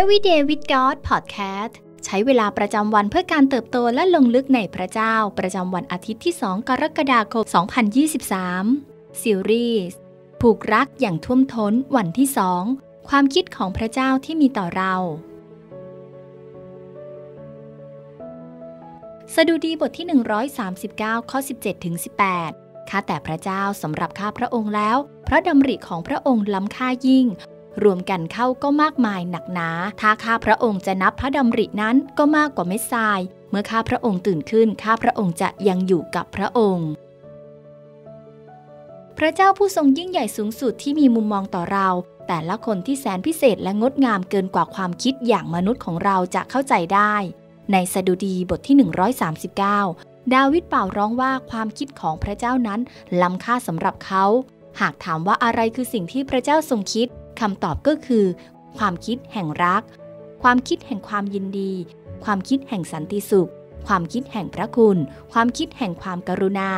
Every Day with God Podcast ใช้เวลาประจำวันเพื่อการเติบโตและลงลึกในพระเจ้าประจำวันอาทิตย์ที่2 กรกฎาคม 2023ซีรีส์ผูกรักอย่างท่วมท้นวันที่2ความคิดของพระเจ้าที่มีต่อเราสดุดีบทที่139ข้อ 17-18 ข้าแต่พระเจ้าสำหรับข้าพระองค์แล้วพระดำริของพระองค์ล้ำค่ายิ่งรวมกันเข้าก็มากมายหนักหนาถ้าข้าพระองค์จะนับพระดำรินั้นก็มากกว่าเม็ดทรายเมื่อข้าพระองค์ตื่นขึ้นข้าพระองค์จะยังอยู่กับพระองค์พระเจ้าผู้ทรงยิ่งใหญ่สูงสุดที่มีมุมมองต่อเราแต่ละคนที่แสนพิเศษและงดงามเกินกว่าความคิดอย่างมนุษย์ของเราจะเข้าใจได้ในสดุดีบทที่139ดาวิดเป่าร้องว่าความคิดของพระเจ้านั้นล้ำค่าสำหรับเขาหากถามว่าอะไรคือสิ่งที่พระเจ้าทรงคิดคำตอบก็คือความคิดแห่งรักความคิดแห่งความยินดีความคิดแห่งสันติสุขความคิดแห่งพระคุณความคิดแห่งความกรุณา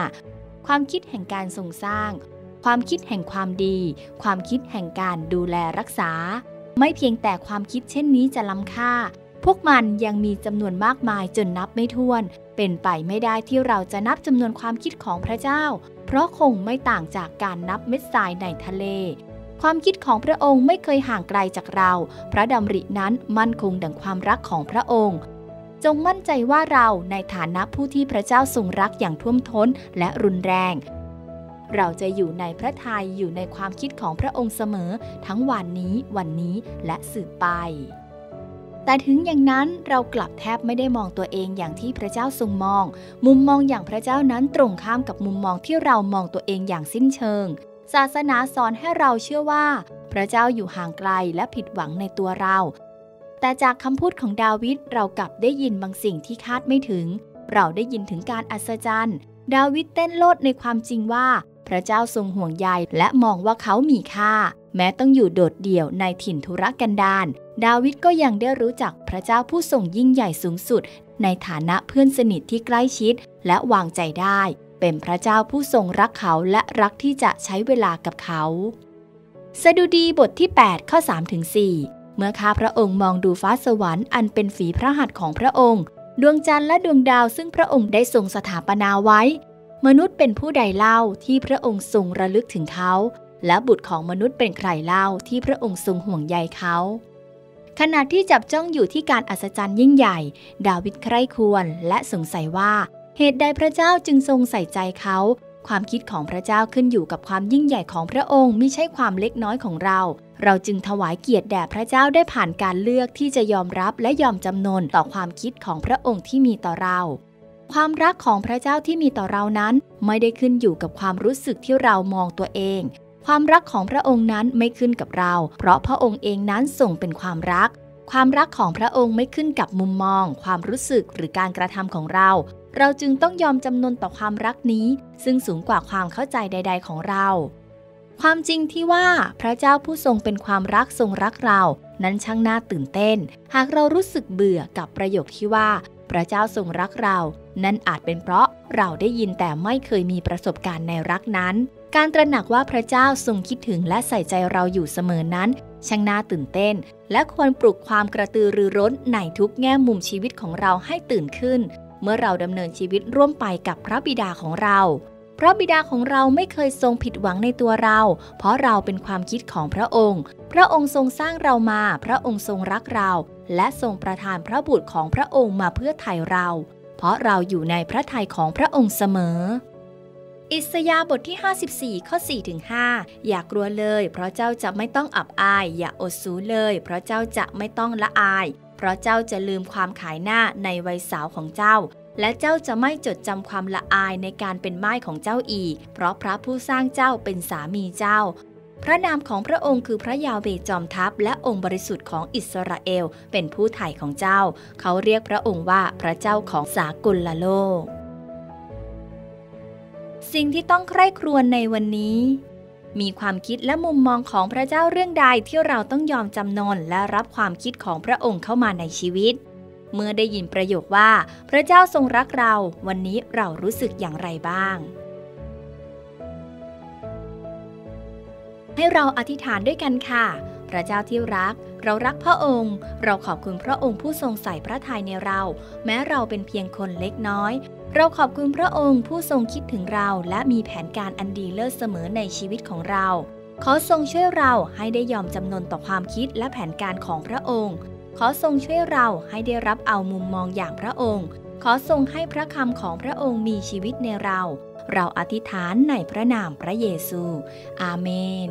ความคิดแห่งการทรงสร้างความคิดแห่งความดีความคิดแห่งการดูแลรักษาไม่เพียงแต่ความคิดเช่นนี้จะล้ำค่าพวกมันยังมีจำนวนมากมายจนนับไม่ถ้วนเป็นไปไม่ได้ที่เราจะนับจำนวนความคิดของพระเจ้าเพราะคงไม่ต่างจากการนับเม็ดทรายในทะเลความคิดของพระองค์ไม่เคยห่างไกลจากเราพระดำรินั้นมั่นคงดั่งความรักของพระองค์จงมั่นใจว่าเราในฐานะผู้ที่พระเจ้าทรงรักอย่างท่วมท้นและรุนแรงเราจะอยู่ในพระทัยอยู่ในความคิดของพระองค์เสมอทั้งวันนี้และสืบไปแต่ถึงอย่างนั้นเรากลับแทบไม่ได้มองตัวเองอย่างที่พระเจ้าทรงมองมุมมองอย่างพระเจ้านั้นตรงข้ามกับมุมมองที่เรามองตัวเองอย่างสิ้นเชิงศาสนาสอนให้เราเชื่อว่าพระเจ้าอยู่ห่างไกลและผิดหวังในตัวเราแต่จากคำพูดของดาวิดเรากลับได้ยินบางสิ่งที่คาดไม่ถึงเราได้ยินถึงการอัศจรรย์ดาวิดเต้นโลดในความจริงว่าพระเจ้าทรงห่วงใยและมองว่าเขามีค่าแม้ต้องอยู่โดดเดี่ยวในถิ่นทุรกันดารดาวิดก็ยังได้รู้จักพระเจ้าผู้ทรงยิ่งใหญ่สูงสุดในฐานะเพื่อนสนิทที่ใกล้ชิดและวางใจได้เป็นพระเจ้าผู้ทรงรักเขาและรักที่จะใช้เวลากับเขาสดุดีบทที่8ข้อ 3-4 เมื่อข้าพระองค์มองดูฟ้าสวรรค์อันเป็นฝีพระหัตถ์ของพระองค์ดวงจันทร์และดวงดาวซึ่งพระองค์ได้ทรงสถาปนาไว้มนุษย์เป็นผู้ใดเล่าที่พระองค์ทรงระลึกถึงเขาและบุตรของมนุษย์เป็นใครเล่าที่พระองค์ทรงห่วงใยเขาขณะที่จับจ้องอยู่ที่การอัศจรรย์ยิ่งใหญ่ดาวิดใคร่ครวญและสงสัยว่าเหตุใดพระเจ้าจึงทรงใส่ใจเขาความคิดของพระเจ้าขึ้นอยู่กับความยิ่งใหญ่ของพระองค์มิใช่ความเล็กน้อยของเราเราจึงถวายเกียรติแด่พระเจ้าได้ผ่านการเลือกที่จะยอมรับและยอมจำนนต่อความคิดของพระองค์ที่มีต่อเราความรักของพระเจ้าที่มีต่อเรานั้นไม่ได้ขึ้นอยู่กับความรู้สึกที่เรามองตัวเองความรักของพระองค์นั้นไม่ขึ้นกับเราเพราะพระองค์เองนั้นทรงเป็นความรักความรักของพระองค์ไม่ขึ้นกับมุมมองความรู้สึกหรือการกระทำของเราเราจึงต้องยอมจำนนต่อความรักนี้ซึ่งสูงกว่าความเข้าใจใดๆของเราความจริงที่ว่าพระเจ้าผู้ทรงเป็นความรักทรงรักเรานั้นช่างน่าตื่นเต้นหากเรารู้สึกเบื่อกับประโยคที่ว่าพระเจ้าทรงรักเรานั้นอาจเป็นเพราะเราได้ยินแต่ไม่เคยมีประสบการณ์ในรักนั้นการตระหนักว่าพระเจ้าทรงคิดถึงและใส่ใจเราอยู่เสมอนั้นช่างน่าตื่นเต้นและควรปลุกความกระตือรือร้นในทุกแง่มุมชีวิตของเราให้ตื่นขึ้นเมื่อเราดำเนินชีวิตร่วมไปกับพระบิดาของเราพระบิดาของเราไม่เคยทรงผิดหวังในตัวเราเพราะเราเป็นความคิดของพระองค์พระองค์ทรงสร้างเรามาพระองค์ทรงรักเราและทรงประทานพระบุตรของพระองค์มาเพื่อไถ่เราเพราะเราอยู่ในพระทัยของพระองค์เสมออิสยาห์บทที่54ข้อ 4-5 อย่ากลัวเลยเพราะเจ้าจะไม่ต้องอับอายอย่าอดสูรเลยเพราะเจ้าจะไม่ต้องละอายเพราะเจ้าจะลืมความขายหน้าในวัยสาวของเจ้าและเจ้าจะไม่จดจำความละอายในการเป็นม่ายของเจ้าอีกเพราะพระผู้สร้างเจ้าเป็นสามีเจ้าพระนามของพระองค์คือพระยาห์เวห์จอมทัพและองค์บริสุทธิ์ของอิสราเอลเป็นผู้ไถ่ของเจ้าเขาเรียกพระองค์ว่าพระเจ้าของสากลโลกสิ่งที่ต้องใคร่ครวญในวันนี้มีความคิดและมุมมองของพระเจ้าเรื่องใดที่เราต้องยอมจำนนและรับความคิดของพระองค์เข้ามาในชีวิตเมื่อได้ยินประโยคว่าพระเจ้าทรงรักเราวันนี้เรารู้สึกอย่างไรบ้างให้เราอธิษฐานด้วยกันค่ะพระเจ้าที่รัก เรารักพระองค์เราขอบคุณพระองค์ผู้ทรงใส่พระทัยในเราแม้เราเป็นเพียงคนเล็กน้อยเราขอบคุณพระองค์ผู้ทรงคิดถึงเราและมีแผนการอันดีเลิศเสมอในชีวิตของเราขอทรงช่วยเราให้ได้ยอมจำนนต่อความคิดและแผนการของพระองค์ขอทรงช่วยเราให้ได้รับเอามุมมองอย่างพระองค์ขอทรงให้พระคำของพระองค์มีชีวิตในเราเราอธิษฐานในพระนามพระเยซูอาเมน